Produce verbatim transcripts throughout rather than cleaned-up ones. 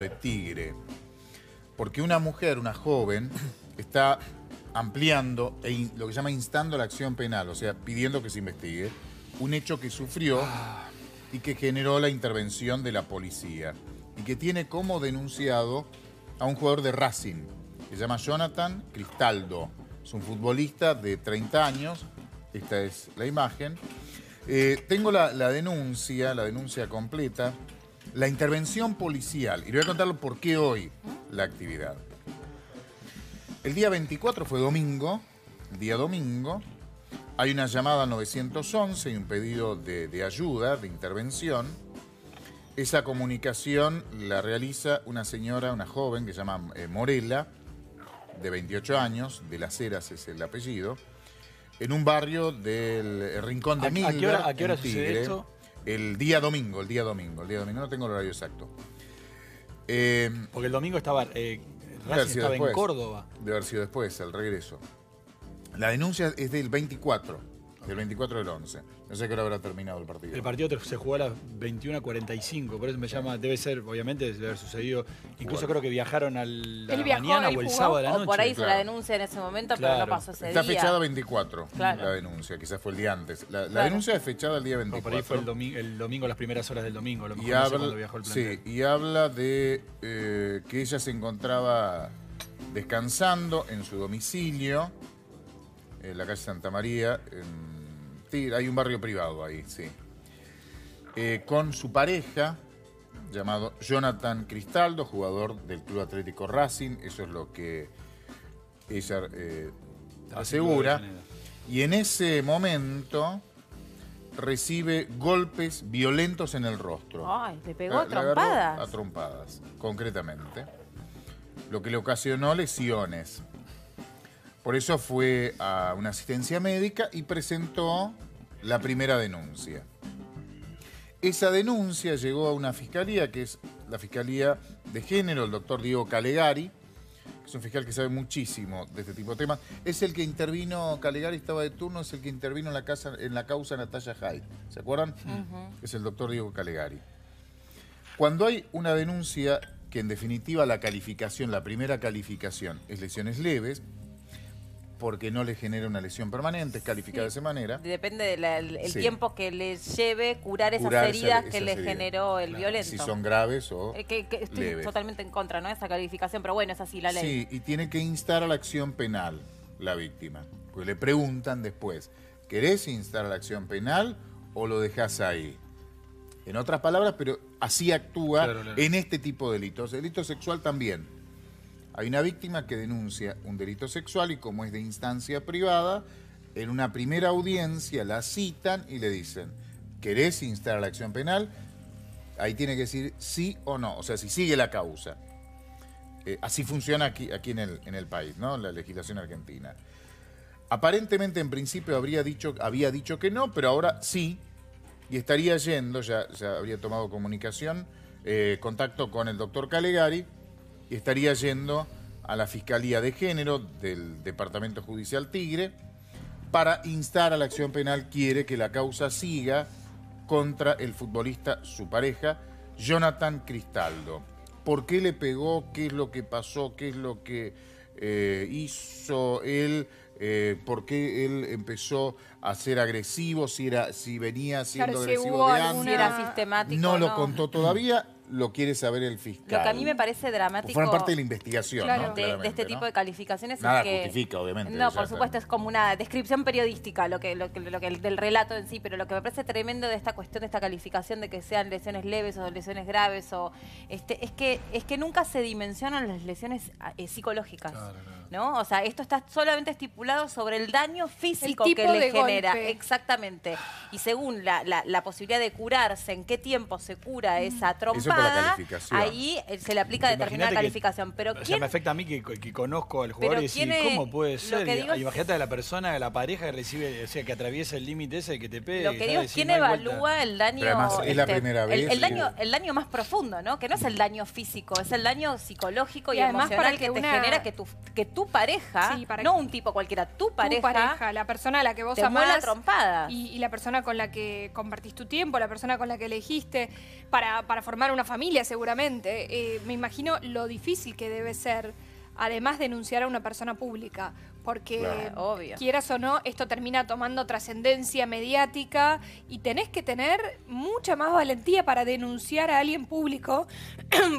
de Tigre, porque una mujer, una joven, está ampliando e in, lo que se llama instando la acción penal, o sea, pidiendo que se investigue un hecho que sufrió y que generó la intervención de la policía y que tiene como denunciado a un jugador de Racing que se llama Jonatan Cristaldo. Es un futbolista de treinta años, esta es la imagen. Eh, tengo la, la denuncia, la denuncia completa. La intervención policial, y le voy a contar por qué hoy la actividad. El día veinticuatro fue domingo, el día domingo, hay una llamada nueve once y un pedido de, de ayuda, de intervención. Esa comunicación la realiza una señora, una joven que se llama eh, Morela, de veintiocho años, de Las Heras es el apellido, en un barrio del Rincón de Milda. ¿A qué hora, a qué hora sucede esto? El día domingo, el día domingo, el día domingo, no tengo el horario exacto. Eh, Porque el domingo estaba, eh, Racing estaba en Córdoba. Debe haber sido después, al regreso. La denuncia es del veinticuatro, del veinticuatro del once. No sé qué hora habrá terminado el partido. El partido se jugó a las veintiuno cuarenta y cinco, por eso me llama, debe ser, obviamente, debe haber sucedido. Incluso bueno, creo que viajaron al la viajó, mañana o el sábado de la noche. O por ahí claro, hizo la denuncia en ese momento, claro, pero no pasó ese Está día. Está fechada veinticuatro, claro, la denuncia, quizás fue el día antes. La, la claro, denuncia es fechada el día veinticuatro. No, por ahí fue el domingo, el domingo, las primeras horas del domingo, a lo mejor y no habla, sé cuando viajó el plantel. Sí, y habla de eh, que ella se encontraba descansando en su domicilio, en la calle Santa María, en hay un barrio privado ahí, sí. Eh, con su pareja, llamado Jonatan Cristaldo, jugador del Club Atlético Racing. Eso es lo que ella eh, asegura. Y en ese momento recibe golpes violentos en el rostro. ¡Ay! Le pegó a trompadas. A trompadas, concretamente. Lo que le ocasionó lesiones. Por eso fue a una asistencia médica y presentó la primera denuncia. Esa denuncia llegó a una fiscalía, que es la Fiscalía de Género, el doctor Diego Calegari, que es un fiscal que sabe muchísimo de este tipo de temas. Es el que intervino, Calegari estaba de turno, es el que intervino en la, casa, en la causa Natalia Hyde. ¿Se acuerdan? Uh-huh. Es el doctor Diego Calegari. Cuando hay una denuncia que en definitiva la calificación, la primera calificación es lesiones leves, porque no le genera una lesión permanente, es calificada sí, de esa manera. Depende del de sí, tiempo que le lleve curar esas curar heridas esa, que esa le herida generó el claro, violento. Si son graves o eh, que, que estoy leves, totalmente en contra, ¿no? Esa calificación, pero bueno, es así la ley. Sí, y tiene que instar a la acción penal la víctima. Pues le preguntan después, ¿querés instar a la acción penal o lo dejás ahí? En otras palabras, pero así actúa claro, claro, en este tipo de delitos. Delito sexual también. Hay una víctima que denuncia un delito sexual y como es de instancia privada, en una primera audiencia la citan y le dicen, ¿querés instar a la acción penal? Ahí tiene que decir sí o no, o sea, si sigue la causa. Eh, así funciona aquí, aquí en, el, en el país, ¿no? La legislación argentina. Aparentemente en principio habría dicho, había dicho que no, pero ahora sí, y estaría yendo, ya, ya habría tomado comunicación, eh, contacto con el doctor Calegari, y estaría yendo a la Fiscalía de Género del Departamento Judicial Tigre para instar a la acción penal, quiere que la causa siga contra el futbolista, su pareja, Jonatan Cristaldo. ¿Por qué le pegó? ¿Qué es lo que pasó? ¿Qué es lo que eh, hizo él? Eh, ¿Por qué él empezó a ser agresivo? Si, era, si venía siendo claro, agresivo si hubo de antes, era sistemático, no, no lo contó todavía. Lo quiere saber el fiscal. Lo que a mí me parece dramático. Forma parte de la investigación, claro, ¿no? de, de este ¿no? tipo de calificaciones. Nada es que justifica, obviamente. No, por supuesto, es como una descripción periodística lo que, lo, que, lo que del relato en sí, pero lo que me parece tremendo de esta cuestión, de esta calificación de que sean lesiones leves o lesiones graves, o este, es que es que nunca se dimensionan las lesiones eh, psicológicas, claro, claro, ¿no? O sea, esto está solamente estipulado sobre el daño físico el que le genera. Golpe. Exactamente. Y según la, la, la posibilidad de curarse, en qué tiempo se cura esa trompa, la ahí se le aplica determinada calificación. Pero ¿quién? O sea, me afecta a mí que, que conozco al jugador y decir, ¿cómo puede ser? Imagínate a la persona, a la pareja que recibe, o sea, que atraviesa el límite ese que te pega. Lo que digo es quién no evalúa vuelta, el daño. Pero además, este, es la primera vez. El, el, daño, el daño más profundo, ¿no? Que no es el daño físico, es el daño psicológico y, y además emocional para que, que te una... genera que tu, que tu pareja, sí, para no que... un tipo cualquiera, tu pareja, tu pareja, la persona a la que vos amás, y, y la persona con la que compartís tu tiempo, la persona con la que elegiste para, para formar una familia seguramente. Eh, me imagino lo difícil que debe ser, además, denunciar a una persona pública. Porque, claro, obvio, quieras o no, esto termina tomando trascendencia mediática y tenés que tener mucha más valentía para denunciar a alguien público,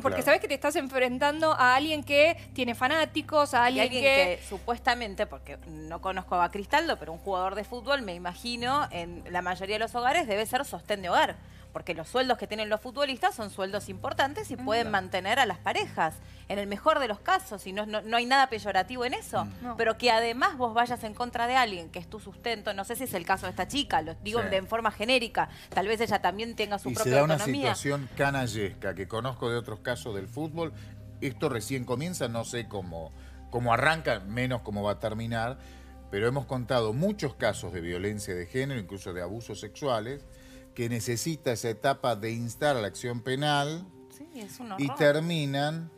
porque claro, sabés que te estás enfrentando a alguien que tiene fanáticos, a alguien, alguien que... que... Supuestamente, porque no conozco a Cristaldo, pero un jugador de fútbol, me imagino, en la mayoría de los hogares debe ser sostén de hogar. Porque los sueldos que tienen los futbolistas son sueldos importantes y pueden no. mantener a las parejas, en el mejor de los casos, y no, no, no hay nada peyorativo en eso. No. Pero que además vos vayas en contra de alguien que es tu sustento, no sé si es el caso de esta chica, lo digo sí. de en forma genérica, tal vez ella también tenga su y propia autonomía. Y se da autonomía. Una situación canallesca que conozco de otros casos del fútbol. Esto recién comienza, no sé cómo, cómo arranca, menos cómo va a terminar, pero hemos contado muchos casos de violencia de género, incluso de abusos sexuales, que necesita esa etapa de instar a la acción penal, sí, es un horror, y terminan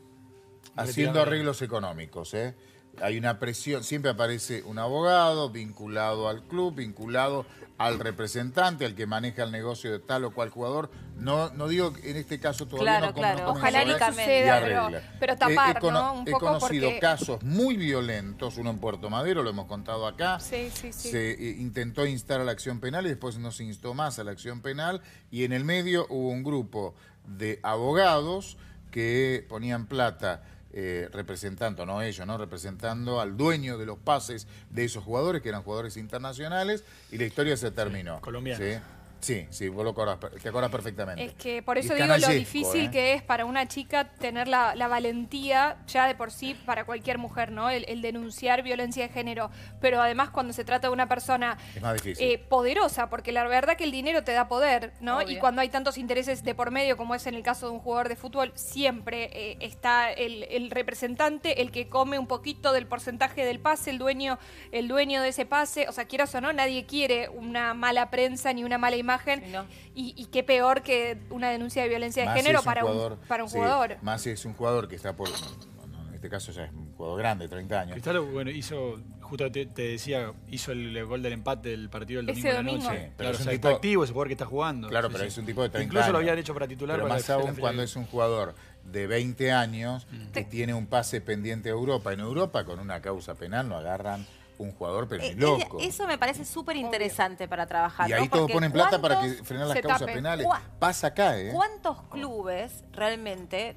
haciendo arreglos económicos. ¿eh? Hay una presión, siempre aparece un abogado vinculado al club, vinculado al representante, al que maneja el negocio de tal o cual jugador. No, no digo en este caso todavía, claro, no, claro, no ojalá ni suceda, pero, pero tapar, eh, he ¿no? un he poco conocido porque... casos muy violentos, uno en Puerto Madero, lo hemos contado acá. Sí, sí, sí. Se eh, intentó instar a la acción penal y después no se instó más a la acción penal. Y en el medio hubo un grupo de abogados que ponían plata, eh, representando, no ellos, ¿no? representando al dueño de los pases de esos jugadores, que eran jugadores internacionales, y la historia se terminó. Colombianos. ¿Sí? Sí, sí, vos lo acordás, te acordás perfectamente. Es que por eso digo lo difícil ¿eh? que es para una chica tener la, la valentía, ya de por sí, para cualquier mujer, ¿no? El, el denunciar violencia de género. Pero además cuando se trata de una persona eh, poderosa, porque la verdad que el dinero te da poder, ¿no? Obvio. Y cuando hay tantos intereses de por medio, como es en el caso de un jugador de fútbol, siempre eh, está el, el representante, el que come un poquito del porcentaje del pase, el dueño, el dueño de ese pase. O sea, quieras o no, nadie quiere una mala prensa ni una mala imagen. No. Y, y qué peor que una denuncia de violencia de género para un, para un jugador. Más es un jugador que está por... En este caso ya es un jugador grande, treinta años. Cristaldo, bueno, hizo... Justo te, te decía, hizo el gol del empate del partido del domingo, domingo. de la noche. Sí, claro, es un o sea, tipo, está activo ese jugador que está jugando. Claro, sí, pero sí. es un tipo de treinta Incluso años. Lo habían hecho para titular. Pero para más aún cuando es un jugador de veinte años mm. que sí. tiene un pase pendiente a Europa. En Europa, con una causa penal, lo agarran... un jugador pero eh, loco. Eso me parece súper interesante para trabajar. Y ahí ¿no? todos ponen plata para que frenar las causas tapen. penales. Pasa acá, ¿eh? ¿Cuántos clubes realmente...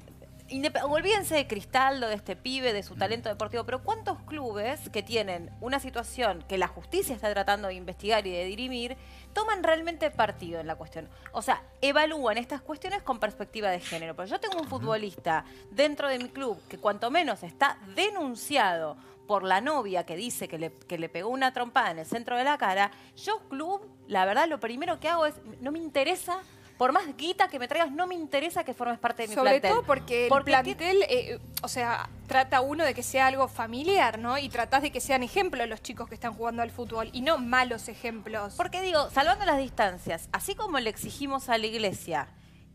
Olvídense de Cristaldo, de este pibe, de su talento deportivo, pero ¿cuántos clubes que tienen una situación que la justicia está tratando de investigar y de dirimir, toman realmente partido en la cuestión? O sea, evalúan estas cuestiones con perspectiva de género. Pero yo tengo un futbolista dentro de mi club que cuanto menos está denunciado por la novia que dice que le, que le pegó una trompada en el centro de la cara, yo club, la verdad, lo primero que hago es, no me interesa, por más guita que me traigas, no me interesa que formes parte de mi Sobre plantel. Sobre todo porque, porque el plantel, eh, o sea, trata uno de que sea algo familiar, ¿no? Y tratás de que sean ejemplos los chicos que están jugando al fútbol y no malos ejemplos. Porque digo, salvando las distancias, así como le exigimos a la iglesia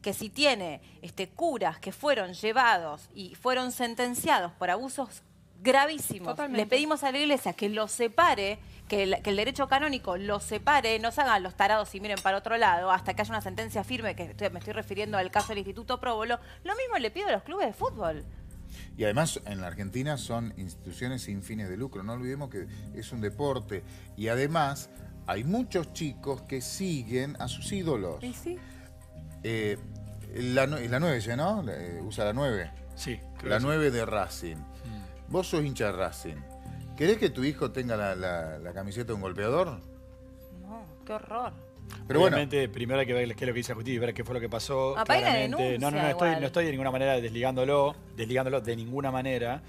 que si tiene este, curas que fueron llevados y fueron sentenciados por abusos gravísimos, Totalmente. le pedimos a la iglesia que los separe, que el, que el derecho canónico los separe, no se hagan los tarados y miren para otro lado hasta que haya una sentencia firme, que estoy, me estoy refiriendo al caso del Instituto Próbolo. Lo mismo le pido a los clubes de fútbol. Y además en la Argentina son instituciones sin fines de lucro, no olvidemos que es un deporte. Y además hay muchos chicos que siguen a sus ídolos. ¿Y sí? eh, la, la nueve, ¿no? Usa la nueve. Sí. La nueve de Racing. Mm. Vos sos hincha de Racing. ¿Querés que tu hijo tenga la, la, la camiseta de un golpeador? No, qué horror. Pero Obviamente, bueno. primero hay que ver qué es lo que dice la justicia, ver qué fue lo que pasó. Claramente. No, no, no estoy, no estoy de ninguna manera desligándolo, desligándolo de ninguna manera.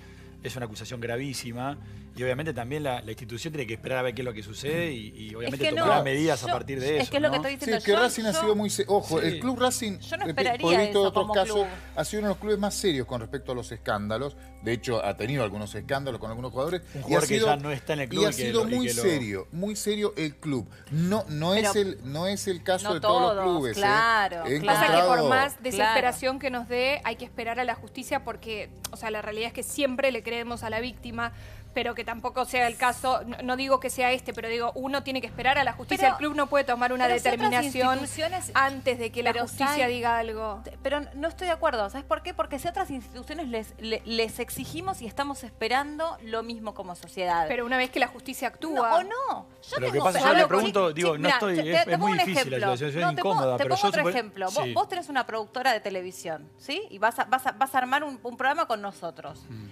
Es una acusación gravísima y obviamente también la, la institución tiene que esperar a ver qué es lo que sucede y, y obviamente es que tomará no, medidas yo, a partir de es eso. Es que es ¿no? lo que estoy diciendo. Sí, que yo, Racing yo, ha sido muy... Ojo, sí. el club Racing, yo no por esto otros casos, club. ha sido uno de los clubes más serios con respecto a los escándalos. De hecho, ha tenido algunos escándalos con algunos jugadores. Un jugador que sido, ya no está en el club. Y, y ha sido que, muy que lo... serio, muy serio el club. No, no, es, el, no es el caso no de todos, todos los clubes. Claro, eh. claro. Pasa que por más desesperación claro. que nos dé, hay que esperar a la justicia porque, o sea, la realidad es que siempre le creemos a la víctima, pero que tampoco sea el caso, no, no digo que sea este, pero digo, uno tiene que esperar a la justicia, pero el club no puede tomar una determinación antes de que la justicia diga algo. Pero no estoy de acuerdo, ¿sabes por qué? Porque si otras instituciones les, les, les exigimos y estamos esperando lo mismo como sociedad. Pero una vez que la justicia actúa... No, o no. Yo pero tengo, que pasa, yo le pregunto, sí, digo, sí, no estoy... Te, es te, es muy difícil la situación, no, incómoda. Te pongo, pero te pongo yo otro super... ejemplo. Sí. Vos, vos tenés una productora de televisión, ¿sí? Y vas a, vas a, vas a armar un, un programa con nosotros. Mm.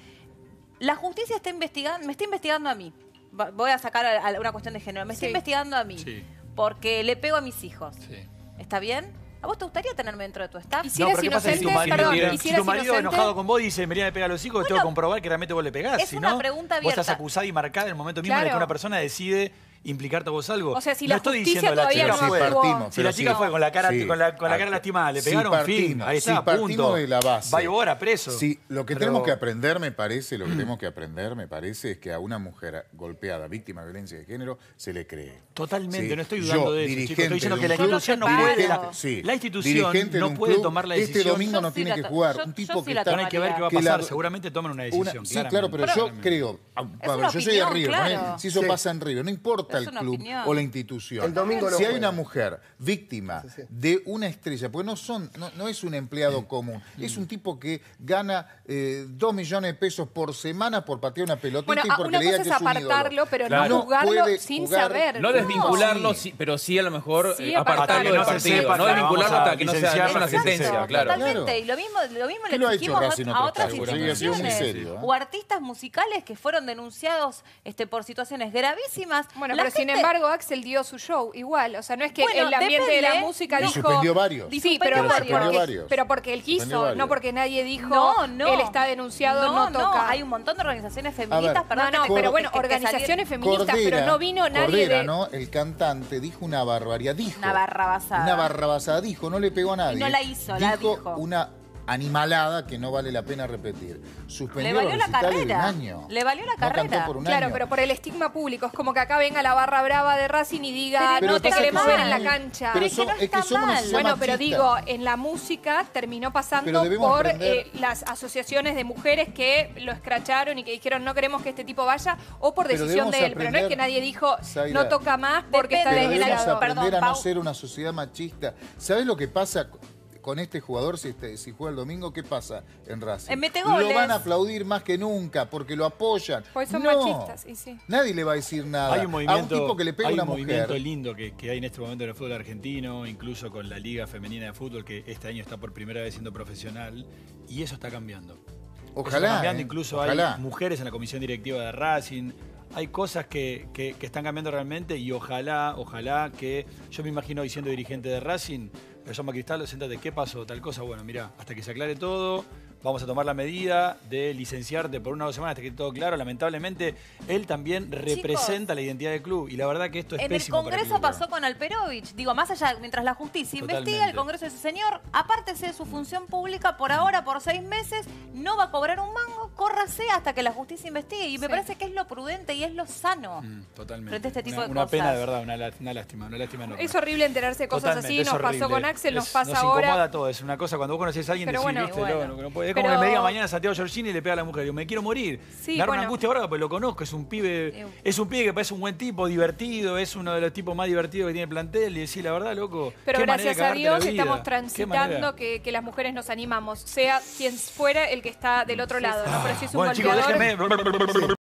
La justicia está investigando, me está investigando a mí. Voy a sacar a, a una cuestión de género. Me sí. está investigando a mí sí. porque le pego a mis hijos. Sí. ¿Está bien? ¿A vos te gustaría tenerme dentro de tu staff? ¿Y si no, eres inocente? Si, perdón, si, si, si tu marido inocente? Enojado con vos dice, Miriam, me pega a los hijos, bueno, tengo que comprobar que realmente vos le pegás. Es si una no, pregunta abierta. Vos estás acusada y marcada en el momento mismo claro. en el que una persona decide implicarte a vos algo. O sea, si no la estoy diciendo la chica no fue. Partimos, si la chica sí, fue con la cara, sí, con la, con la cara lastimada, le pegaron, si partimos, fin, ahí está, si partimos punto. De la base. Va y ahora preso. Si, lo que Pero... tenemos que aprender, me parece, lo que tenemos que aprender, me parece, es que a una mujer golpeada, víctima de violencia de género, se le cree. Totalmente, sí. no estoy dudando yo, de eso, chicos. Estoy diciendo que la institución no puede. La, sí, la institución no puede tomar la decisión. Este domingo no tiene que jugar. Un tipo que está... No hay que ver qué va a pasar. Seguramente toman una decisión. Sí, claro, pero yo creo... Yo soy de Río. Si eso pasa en Río, no importa el club opinión. O la institución. El domingo no si hay juega. Una mujer víctima sí, sí. de una estrella, porque no son, no, no es un empleado sí. común, mm. es un tipo que gana eh, dos millones de pesos por semana por patear una pelotita bueno, y porque le diga que es un ídolo. Una cosa es apartarlo, pero claro. no juzgarlo no sin jugar, saber. No desvincularlo, no. Sí, pero sí a lo mejor sí, eh, apartarlo del partido. No desvincularlo hasta que no se haya una sentencia. Claro. Totalmente. Y lo mismo, lo mismo le dijimos a otras instituciones o artistas musicales que fueron denunciados por situaciones gravísimas. La pero gente... sin embargo Axel dio su show igual, o sea, no es que bueno, el ambiente depende. De la música no. dijo... Suspendió varios. Sí, pero, pero, varios. Porque, varios. Pero porque él quiso, varios. No porque nadie dijo, no, no. él está denunciado, no, no toca. No, hay un montón de organizaciones feministas, ver, perdón, no, no, Cor... pero bueno, organizaciones feministas, Cordera, pero no vino nadie Cordera, de... ¿no? El cantante dijo una barbaridad, dijo... Una barrabasada. Una barrabasada, dijo, no le pegó a nadie. Y no la hizo, dijo la dijo. Una... animalada que no vale la pena repetir. Suspendió le valió la carrera. Año. Le valió la no carrera. Por un claro, año. Pero por el estigma público. Es como que acá venga la barra brava de Racing y diga, pero no te queremos ver en la cancha. Pero so, es que, no es que somos una Bueno, pero digo, en la música terminó pasando por eh, las asociaciones de mujeres que lo escracharon y que dijeron no queremos que este tipo vaya, o por decisión de él. Pero no es que nadie dijo, Zaira, no toca más porque está desheladado. Perdón, a no ser una sociedad machista. ¿Sabés lo que pasa? Con este jugador, si, este, si juega el domingo, ¿qué pasa en Racing? Lo van a aplaudir más que nunca porque lo apoyan. Pues son no, machistas, y sí. Nadie le va a decir nada. Hay un movimiento, a un tipo que le pega hay una un mujer. Movimiento lindo que, que hay en este momento en el fútbol argentino, incluso con la Liga Femenina de Fútbol, que este año está por primera vez siendo profesional, y eso está cambiando. Ojalá. Está cambiando, eh, incluso ojalá. Hay mujeres en la comisión directiva de Racing. Hay cosas que, que, que están cambiando realmente y ojalá, ojalá que... Yo me imagino hoy siendo dirigente de Racing, lo llamo a Cristaldo, siéntate, ¿qué pasó? Tal cosa, bueno, mira, hasta que se aclare todo, vamos a tomar la medida de licenciarte por una o dos semanas hasta que esté todo claro. Lamentablemente, él también representa Chicos, la identidad del club y la verdad que esto es en pésimo. En el Congreso para el pasó con Alperovich. Digo, más allá, mientras la justicia Totalmente. Investiga, el Congreso dice, señor, apártese de su función pública por ahora, por seis meses, no va a cobrar un mango, córrase hasta que la justicia investigue. Y me sí. parece que es lo prudente y es lo sano. Mm, totalmente. Frente a este tipo una, de una cosas. Una pena, de verdad, una, una lástima, una lástima enorme. Es horrible enterarse de cosas Totalmente, así. Nos horrible. Pasó con Axel, es, nos pasa nos ahora. Nos incomoda todo, es una cosa. Cuando vos conocés a alguien, decís, bueno, viste, bueno. Lo, no puede. Es pero... como que me diga mañana Santiago Giorgini y le pega a la mujer. Yo me quiero morir. Sí, dar bueno. una angustia ahora, pues lo conozco. Es un pibe es un pibe que parece un buen tipo, divertido. Es uno de los tipos más divertidos que tiene el plantel. Y decir, la verdad, loco. Pero gracias a Dios estamos transitando que, que las mujeres nos animamos. Sea quien fuera el que está del otro lado. ¿No? Pero si es un bueno, golpeador... chicos, déjenme...